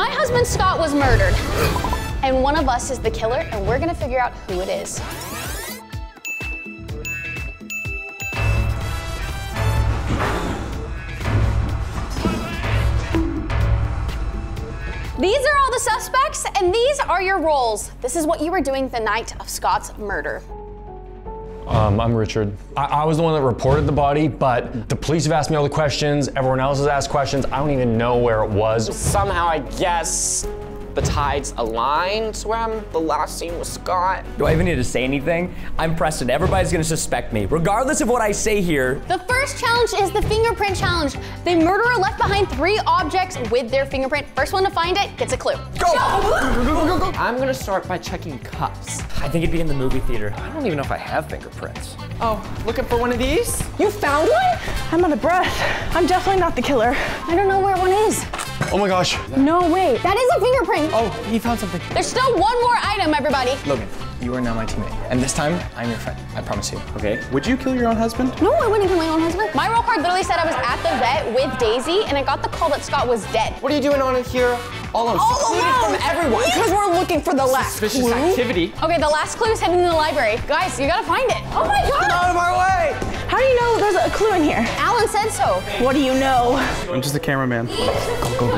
My husband Scott was murdered. And one of us is the killer, and we're gonna figure out who it is. These are all the suspects, and these are your roles. This is what you were doing the night of Scott's murder. I'm Richard. I was the one that reported the body, but the police have asked me all the questions, everyone else has asked questions, I don't even know where it was. Somehow, I guess, the tides aligned to where I'm the last scene with Scott. Do I even need to say anything? I'm Preston, everybody's gonna suspect me, regardless of what I say here. The first challenge is the fingerprint challenge. The murderer left behind 3 objects with their fingerprint. First one to find it gets a clue. Go! Go. I'm gonna start by checking cups. I think it'd be in the movie theater. I don't even know if I have fingerprints. Oh, looking for one of these? You found one? I'm out of breath. I'm definitely not the killer. I don't know where one is. Oh my gosh. No, wait. That is a fingerprint. Oh, he found something. There's still one more item, everybody. Logan, you are now my teammate. And this time, I'm your friend. I promise you. Okay. Would you kill your own husband? No, I wouldn't kill my own husband. My roll card literally said I was at the vet with Daisy, and I got the call that Scott was dead. What are you doing on in here? All alone from everyone. Because we're looking for the last suspicious clue. Activity. Okay, the last clue is heading to the library. Guys, you gotta find it. Oh my God. Get out of our way. How do you know there's a clue in here? Alan said so. What do you know? I'm just a cameraman. Go.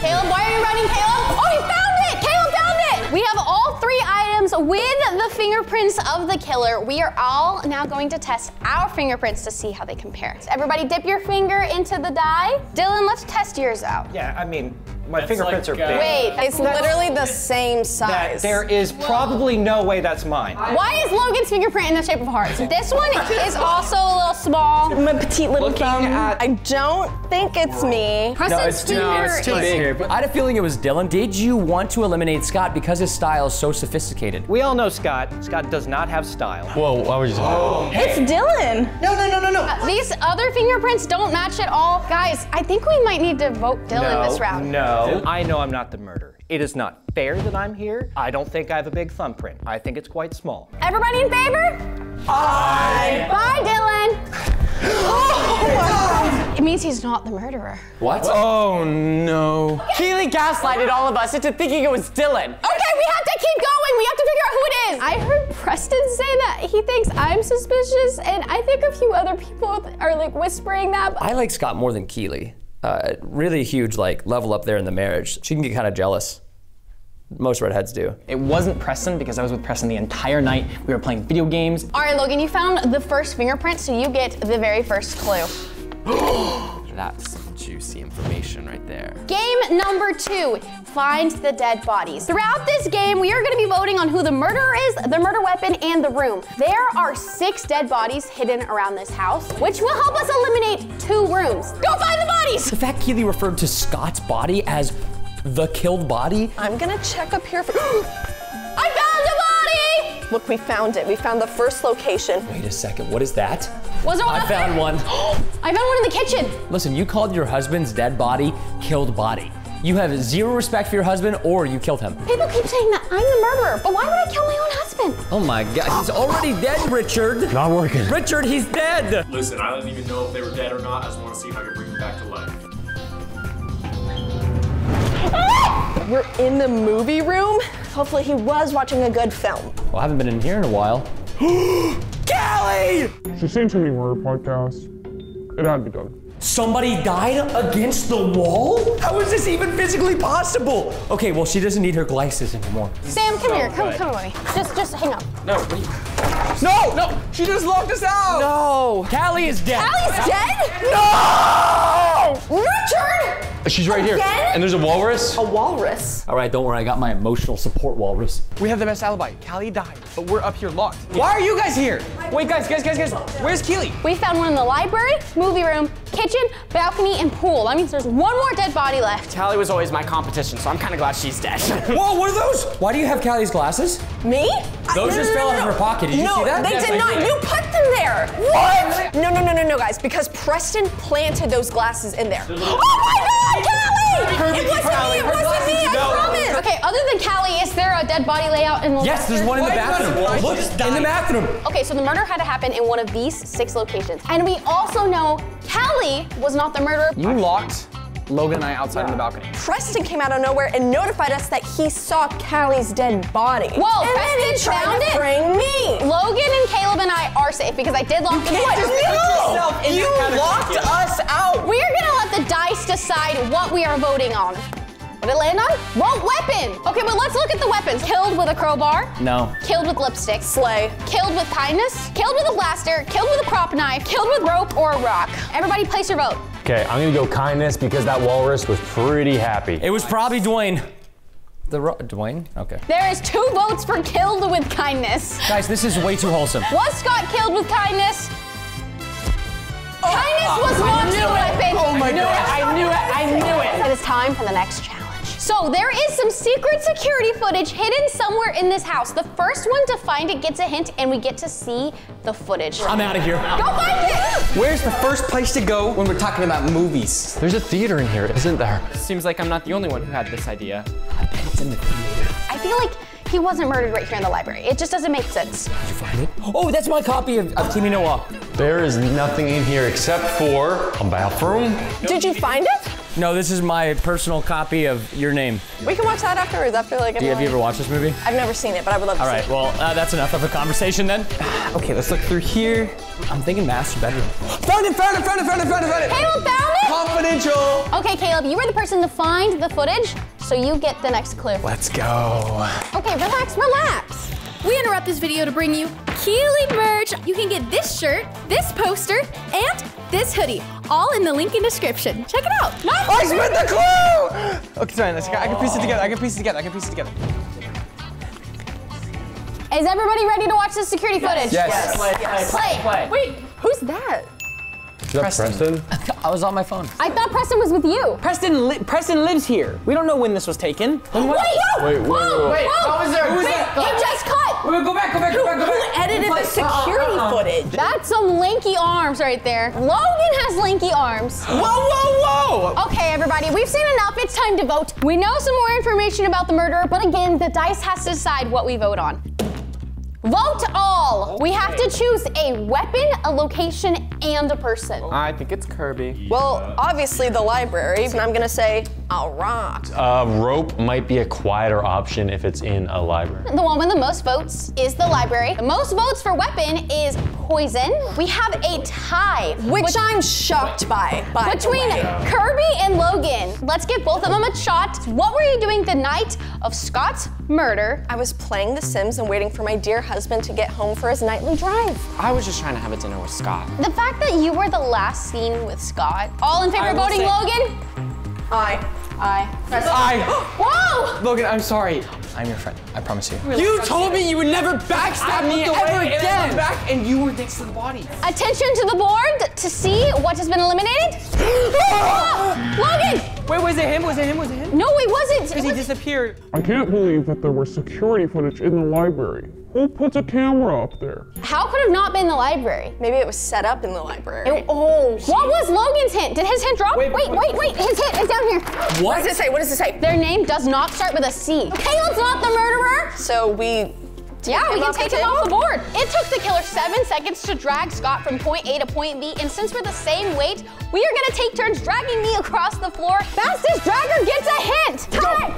Caleb, why are you running, Caleb? Oh, he found it! Caleb found it! We have all 3 items with the fingerprints of the killer. We are all now going to test our fingerprints to see how they compare. So everybody dip your finger into the dye. Dylan, let's test yours out. Yeah, I mean, my fingerprints are big. Wait, it's literally the same size. There is probably no way that's mine. Why is Logan's fingerprint in the shape of hearts? This one is also a little small. My petite little thumb. I don't think it's me. No, it's too big. I had a feeling it was Dylan. Did you want to eliminate Scott because his style is so sophisticated? We all know Scott. Scott does not have style. Whoa, why would you say that? Oh. It's Dylan. No. These other fingerprints don't match at all. Guys, I think we might need to vote Dylan this round. I know I'm not the murderer. It is not fair that I'm here. I don't think I have a big thumbprint. I think it's quite small. Everybody in favor? Aye! Bye, Dylan! Oh my God! It means he's not the murderer. What? Oh no. Keely gaslighted all of us into thinking it was Dylan. Okay, we have to keep going. We have to figure out who it is. I heard Preston say that he thinks I'm suspicious, and I think a few other people are like whispering that. I like Scott more than Keely. Really huge like level up there in the marriage. She can get kind of jealous. Most redheads do. It wasn't Preston because I was with Preston the entire night. We were playing video games. All right, Logan, you found the first fingerprint, so you get the very first clue. That's some juicy information right there. Game number 2, find the dead bodies. Throughout this game, we are gonna be voting on who the murderer is, the murder weapon, and the room. There are 6 dead bodies hidden around this house, which will help us eliminate 2 rooms. Go find the bodies! The fact Keely referred to Scott's body as the killed body. I'm gonna check up here for... I found the body! Look, we found it. We found the first location. Wait a second, what is that? Was there one up there? I found one. I found one in the kitchen. Listen, you called your husband's dead body, killed body. You have 0 respect for your husband, or you killed him. People keep saying that I'm the murderer, but why would I kill my own husband? Oh my God, he's already dead, Richard. Not working. Richard, he's dead. Listen, I don't even know if they were dead or not. I just want to see if I can bring them back to life. We're in the movie room. Hopefully he was watching a good film. Well, I haven't been in here in a while. Kelly! She's seen too many horror podcasts. It had to be done. Somebody died against the wall? How is this even physically possible? Okay, well, she doesn't need her glasses anymore. Sam, come here. Come with me. Just hang up. No, wait. No! She just locked us out! No! Callie is dead. Callie's dead? No! Richard! She's right here. And there's a walrus? A walrus? All right, don't worry. I got my emotional support walrus. We have the best alibi. Callie died, but we're up here locked. Yeah. Why are you guys here? Wait, guys. Where's Keely? We found one in the library, movie room, kitchen, balcony, and pool. That means there's one more dead body left. Callie was always my competition, so I'm kind of glad she's dead. Whoa, what are those? Why do you have Callie's glasses? Me? Those just fell out of her pocket. Did you see that? No, they did not. You put them there. What? No, guys, because Preston planted those glasses in there. Oh my God! Callie! It wasn't me! It wasn't me! I promise! Okay, other than Callie, is there a dead body layout in the bathroom? Yes, there's one in the bathroom. Look, in the bathroom. Okay, so the murder had to happen in one of these 6 locations. And we also know Callie was not the murderer. You locked Logan and I outside on the balcony. Preston came out of nowhere and notified us that he saw Callie's dead body. Whoa, and Preston found it. Bring me. Logan and Caleb and I are safe because I did lock the door. You locked us out. We're gonna let the dice decide what we are voting on. What did it land on? What weapon? Okay, but let's look at the weapons. Killed with a crowbar. No. Killed with lipstick. Slay. Killed with kindness. Killed with a blaster. Killed with a prop knife. Killed with rope or a rock. Everybody place your vote. Okay, I'm gonna go kindness because that walrus was pretty happy. It was probably Dwayne. Dwayne? Okay. There is 2 votes for killed with kindness. Guys, this is way too wholesome. Was Scott killed with kindness? Oh, kindness was Mark's weapon. Oh my God. I knew it, I knew it, I knew it. It is time for the next challenge. So there is some secret security footage hidden somewhere in this house. The first one to find it gets a hint and we get to see the footage. I'm out of here. Go find it! Where's the first place to go when we're talking about movies? There's a theater in here, isn't there? Seems like I'm not the only one who had this idea. I bet it's in the theater. I feel like he wasn't murdered right here in the library. It just doesn't make sense. Did you find it? Oh, that's my copy of Kimi Noah. There is nothing in here except for a bathroom. Did you find it? No, this is my personal copy of Your Name. We can watch that afterwards. After like. Have you ever watched this movie? I've never seen it, but I would love to see it. All right, well, that's enough of a conversation then. Okay, let's look through here. I'm thinking master bedroom. Found it! Found it! Found it! Found it! Found it! Found it! Caleb found it! Confidential. Okay, Caleb, you were the person to find the footage, so you get the next clue. Let's go. Okay, relax, relax. We interrupt this video to bring you Keely merch. You can get this shirt, this poster, and this hoodie, all in the link in description. Check it out. Nice. I spent the clue! Okay, sorry, I can piece it together, I can piece it together. Is everybody ready to watch the security footage? Yes. Play. Wait, who's that? Is that Preston? I was on my phone. I thought Preston was with you. Preston lives here. We don't know when this was taken. Wait, how was there? It just cut. Wait, go back. Who edited the security footage? That's some lanky arms right there. Logan has lanky arms. Whoa. Okay, everybody, we've seen enough. It's time to vote. We know some more information about the murderer, but again, the dice has to decide what we vote on. Vote all. We have to choose a weapon, a location, and a person. I think it's Kirby. Well, obviously the library, but I'm gonna say a rock. Rope might be a quieter option if it's in a library. The one with the most votes is the library. The most votes for weapon is poison. We have a tie, which I'm shocked by between Kirby and Logan. Let's give both of them a shot. What were you doing the night of Scott's murder? I was playing The Sims and waiting for my dear husband to get home for his nightly drive. I was just trying to have a dinner with Scott. The fact that you were the last seen with Scott. All in favor of voting Logan? Aye. Whoa! Logan, I'm sorry. I'm your friend, I promise you. You told me you would never backstab me ever again. I went back and you were next to the body. Attention to the board to see what has been eliminated. Logan! Wait, was it him? No, it wasn't. Because he disappeared. I can't believe that there were security footage in the library. Who puts a camera up there? How could it have not been the library? Maybe it was set up in the library. What was Logan's hint? Did his hint drop? Wait, his hint is down here. What does it say? Their name does not start with a C. Caleb's not the murderer. So we can take him off the board. It took the killer 7 seconds to drag Scott from point A to point B, and since we're the same weight, we are gonna take turns dragging me across the floor. Fastest dragger gets a hint. Time.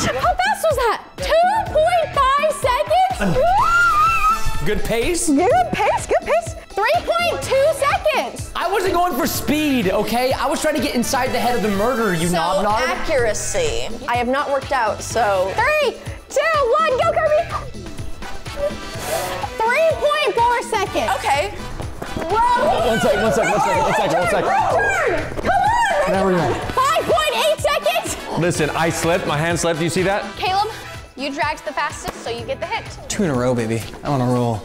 How fast was that? 2.5 seconds? Good pace. 3.2 seconds. I wasn't going for speed, okay? I was trying to get inside the head of the murderer, you knob. Accuracy. I have not worked out, so. 3, 2, 1, go Kirby. 3.4 seconds. Okay. Whoa. One second. Come on. There we go. 5.8 seconds. Listen, I slipped, my hand slipped, do you see that? Caleb, you dragged the fastest, so you get the hit. 2 in a row, baby. I'm on a roll.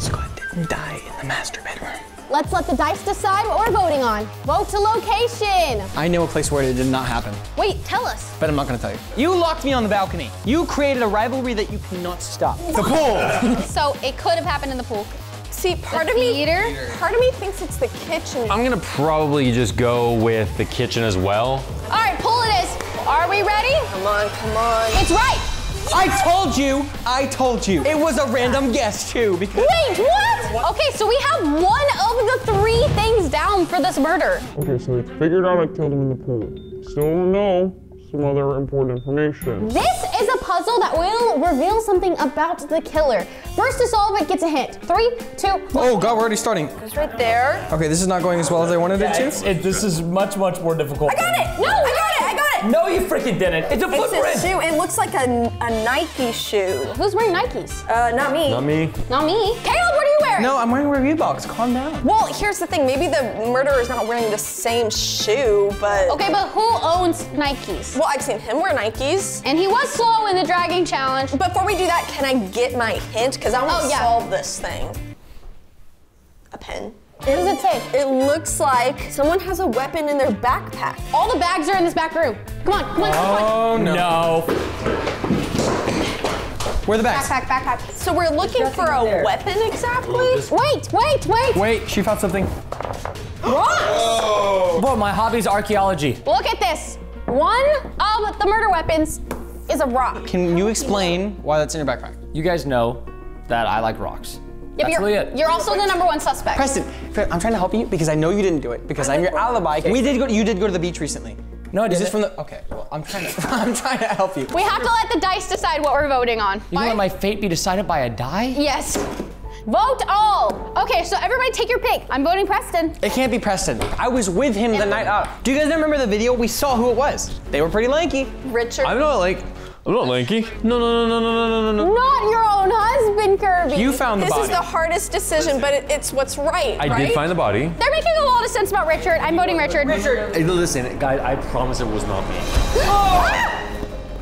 Scott didn't die in the master bedroom. Let's let the dice decide what we're voting on. Vote to location. I know a place where it did not happen. Wait, tell us. But I'm not gonna tell you. You locked me on the balcony. You created a rivalry that you cannot stop. The pool. So it could have happened in the pool. See, part of me thinks it's the kitchen. I'm gonna probably just go with the kitchen as well. All right, pool it is. Are we ready? Come on. It's right. I told you. It was a random guess too. Wait, what? Okay, so we have one of the three things down for this murder. Okay, so we figured out I killed him in the pool. Still no. Some other important information. This is a puzzle that will reveal something about the killer. First to solve it gets a hint. 3, 2, 1. Oh God, we're already starting. It's right there. Okay, this is not going as well as I wanted it to. This is much more difficult. I got it! No! I got it! No, you freaking didn't. It's a footprint. It's a shoe. It looks like a Nike shoe. Who's wearing Nikes? Not me. Not me. Not me. Caleb, what are you wearing? No, I'm wearing a Reeboks. Calm down. Well, here's the thing. Maybe the murderer is not wearing the same shoe, but. Okay, but who owns Nikes? Well, I've seen him wear Nikes. And he was slow in the dragging challenge. Before we do that, can I get my hint? Because I want to solve this thing. A pen. What does it say? It looks like someone has a weapon in their backpack. All the bags are in this back room. Come on, come on, come on. Oh, no. Where are the bags? Backpack. So we're looking for a weapon exactly? Wait, she found something. What? Whoa. Bro, my hobby's archaeology. Look at this. One of the murder weapons is a rock. Can you explain why that's in your backpack? You guys know that I like rocks. Yep, you're also the #1 suspect. Preston, I'm trying to help you because I know you didn't do it because I'm your alibi. Okay. You did go to the beach recently. No, I didn't. Is this from the, okay, well, I'm trying to help you. We have to let the dice decide what we're voting on. You're gonna let my fate be decided by a die? Yes. Vote all. Okay, so everybody take your pick. I'm voting Preston. It can't be Preston. I was with him the night up. Do you guys remember the video? We saw who it was. They were pretty lanky. Richard. I'm not lanky. No. Not your own husband, Kirby. You found the body. This is the hardest decision, but it's what's right, right? I did find the body. They're making a lot of sense about Richard. I'm voting Richard. Richard. Hey, listen, guys, I promise it was not me. Oh!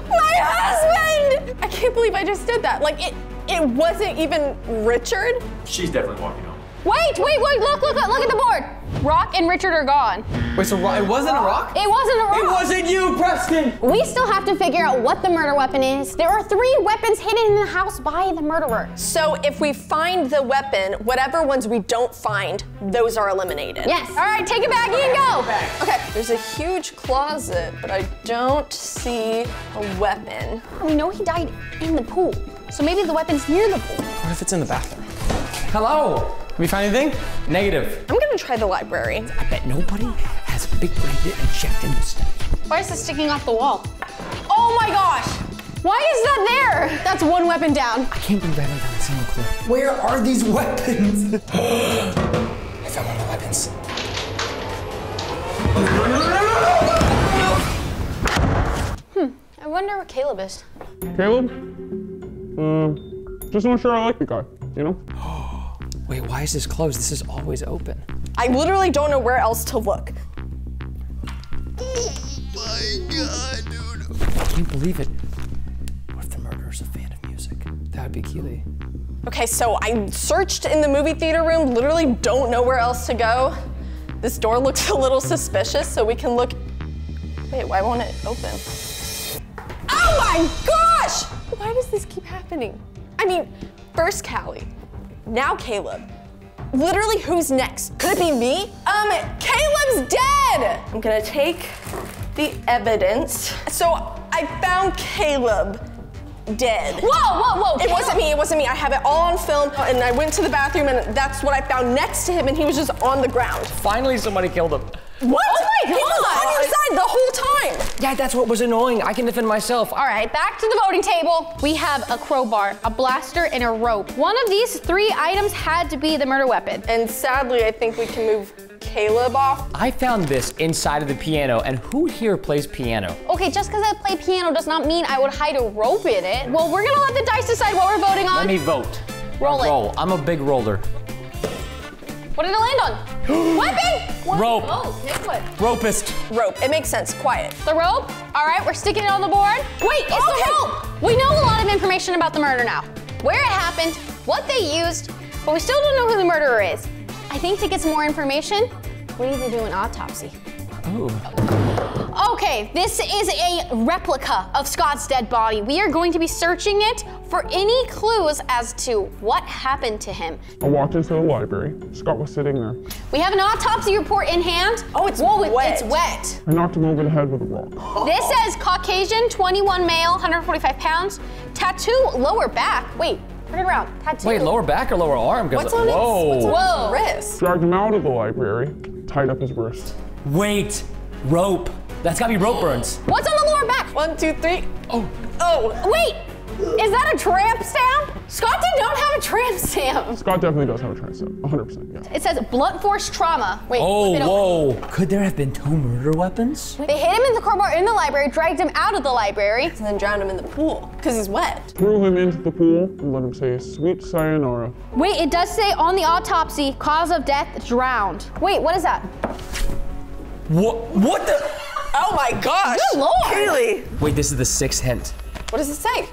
My husband! I can't believe I just did that. Like, it wasn't even Richard. She's definitely walking home. Wait, look at the board. Rock and Richard are gone. Wait, so it wasn't a rock? It wasn't a rock. It wasn't you, Preston. We still have to figure out what the murder weapon is. There are 3 weapons hidden in the house by the murderer. So if we find the weapon, whatever ones we don't find, those are eliminated. Yes. All right, take it back, Ian, go. Okay, there's a huge closet, but I don't see a weapon. We know he died in the pool, so maybe the weapon's near the pool. What if it's in the bathroom? Hello. Have you found anything? Negative. I'm gonna try the library. I bet nobody has a big blanket and checked in this stuff. Why is this sticking off the wall? Oh my gosh! Why is that there? That's one weapon down. I can't believe I haven't found a single clue. Where are these weapons? I found one of the weapons. I wonder where Caleb is. Caleb? Just not sure I like the guy, you know? Wait, why is this closed? This is always open. I literally don't know where else to look. Oh my God, dude. I can't believe it. What if the murderer's a fan of music? That would be Keely. Okay, so I searched in the movie theater room, literally don't know where else to go. This door looks a little suspicious, so we can look. Wait, why won't it open? Oh my gosh! Why does this keep happening? I mean, first Callie. Now Caleb. Literally, who's next? Could it be me? Caleb's dead! I'm gonna take the evidence. So I found Caleb dead. Whoa. It wasn't me, I have it all on film, and I went to the bathroom, and that's what I found next to him, and he was just on the ground. Finally, somebody killed him. What? Oh my God! He was on your side the whole time! Yeah, that's what was annoying. I can defend myself. All right, back to the voting table. We have a crowbar, a blaster, and a rope. One of these 3 items had to be the murder weapon. And sadly, I think we can move Caleb off. I found this inside of the piano, and who here plays piano? Okay, just because I play piano does not mean I would hide a rope in it. Well, we're gonna let the dice decide what we're voting on. Let me vote. Roll. I'm a big roller. What did it land on? Weapon! What? Rope. Oh, pick one. Ropist. Rope. It makes sense. Quiet. The rope. All right, we're sticking it on the board. Wait, it's the rope. We know a lot of information about the murder now. Where it happened, what they used, but we still don't know who the murderer is. I think to get some more information, we need to do an autopsy. Oh. Okay, this is a replica of Scott's dead body. We are going to be searching it for any clues as to what happened to him. I walked into the library. Scott was sitting there. We have an autopsy report in hand. Oh, it's wet. I knocked him over the head with a rock. Oh. This says Caucasian, 21 male, 145 pounds, tattoo lower back. Wait, Turn around. Tattoo. Wait, lower back or lower arm? What's on his wrist? Dragged him out of the library. Tied up his wrist. Wait, rope. That's gotta be rope burns. What's on the lower back? 1, 2, 3. Oh. Oh, wait. Is that a tramp stamp? Scott did not have a tramp stamp. Scott definitely does have a tramp stamp, 100%, yeah. It says blunt force trauma. Wait, whoa. Could there have been two murder weapons? They hit him in the car bar in the library, dragged him out of the library, and then drowned him in the pool, because he's wet. Threw him into the pool and let him say, sweet sayonara. Wait, it does say on the autopsy, cause of death, drowned. Wait, what is that? What the? Oh my gosh. Good lord. Really? Wait, this is the 6th hint. What does it say?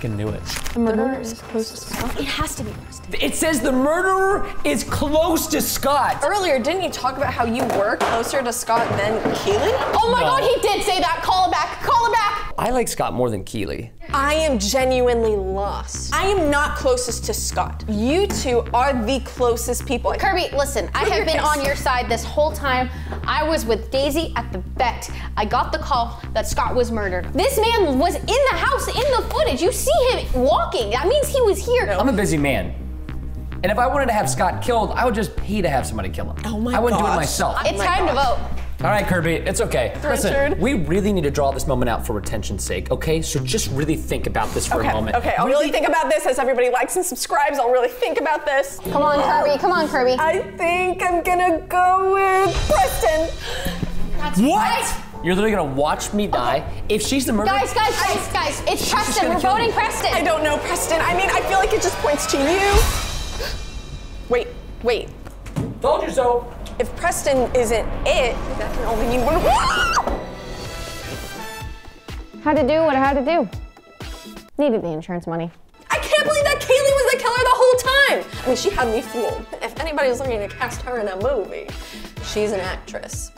I knew it. The murderer is close to Scott. It has to be close to Scott. It says the murderer is close to Scott. Earlier, didn't you talk about how you were closer to Scott than Keely? Oh my God, he did say that. Call him back. Call him back. I like Scott more than Keely. I am genuinely lost. I am not closest to Scott. You two are the closest people. Kirby, listen, I have been on your side this whole time. I was with Daisy at the vet. I got the call that Scott was murdered. This man was in the house, in the footage. You see him walking. That means he was here. I'm a busy man. And if I wanted to have Scott killed, I would just pay to have somebody kill him. Oh my gosh. I wouldn't do it myself. It's time to vote. All right, Kirby, it's okay. Listen, we really need to draw this moment out for retention's sake, okay? So just really think about this for a moment. Okay, I'll really think about this as everybody likes and subscribes. I'll really think about this. Come on, Kirby, come on, Kirby. I think I'm gonna go with Preston. That's right. You're literally gonna watch me die. Okay. If she's the murderer- Guys, it's Preston, we're voting Preston. I don't know, Preston. I mean, I feel like it just points to you. Wait. Told you so. If Preston isn't it, that can only mean one. Had to do what I had to do. Needed the insurance money. I can't believe that Kaylee was the killer the whole time. I mean, she had me fooled. If anybody was looking to cast her in a movie, she's an actress.